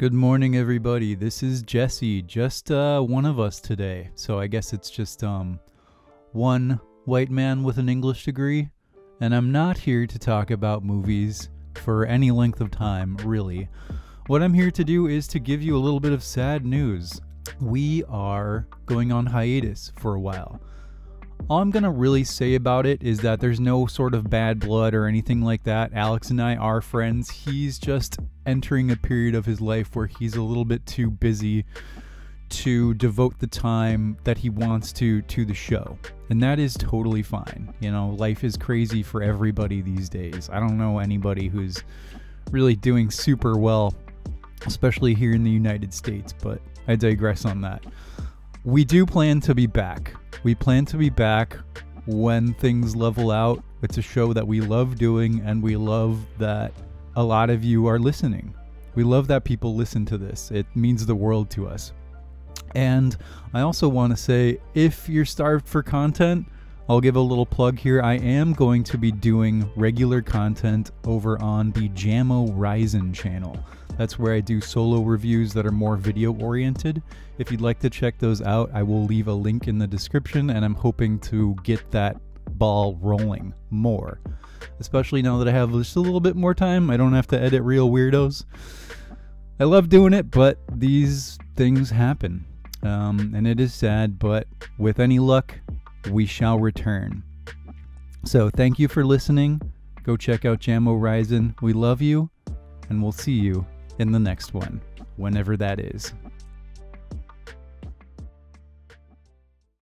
Good morning, everybody. This is Jesse, just one of us today. So I guess it's just one white man with an English degree. And I'm not here to talk about movies for any length of time, really. What I'm here to do is to give you a little bit of sad news. We are going on hiatus for a while. All I'm gonna really say about it is that there's no sort of bad blood or anything like that. Alex and I are friends. He's just entering a period of his life where he's a little bit too busy to devote the time that he wants to the show. And that is totally fine. You know, life is crazy for everybody these days. I don't know anybody who's really doing super well, especially here in the United States, but I digress on that. We do plan to be back. We plan to be back when things level out. It's a show that we love doing, and we love that a lot of you are listening. We love that people listen to this. It means the world to us. And I also want to say, if you're starved for content, I'll give a little plug here. I am going to be doing regular content over on the Jammo Risin channel. That's where I do solo reviews that are more video oriented. If you'd like to check those out, I will leave a link in the description, and I'm hoping to get that ball rolling more. Especially now that I have just a little bit more time. I don't have to edit Reel Weirdos. I love doing it, but these things happen. And it is sad, but with any luck, we shall return. So thank you for listening. Go check out Jammo Risin. We love you, and we'll see you in the next one, whenever that is.